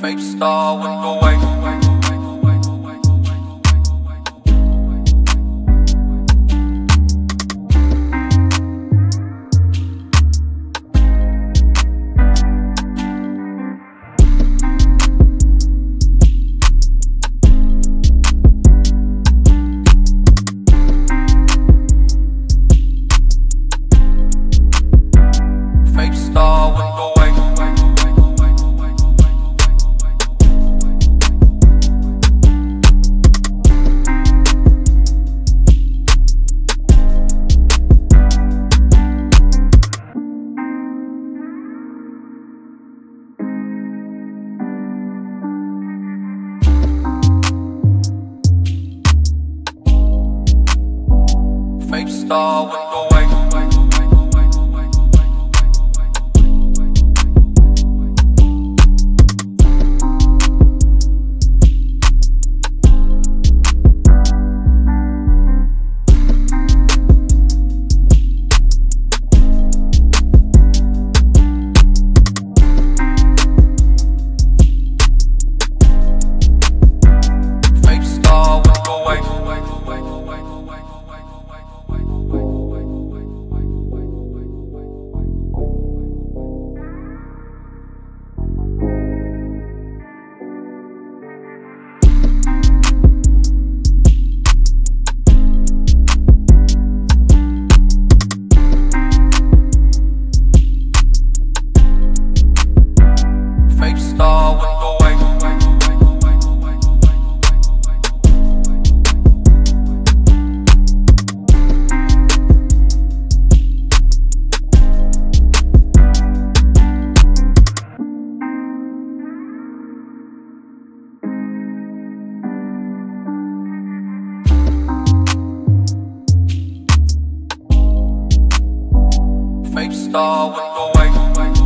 FabeStar with the wave. FabeStar with the wave. FabeStar with the wave.